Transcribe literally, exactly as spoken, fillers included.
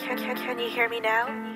Can, can, can you hear me now?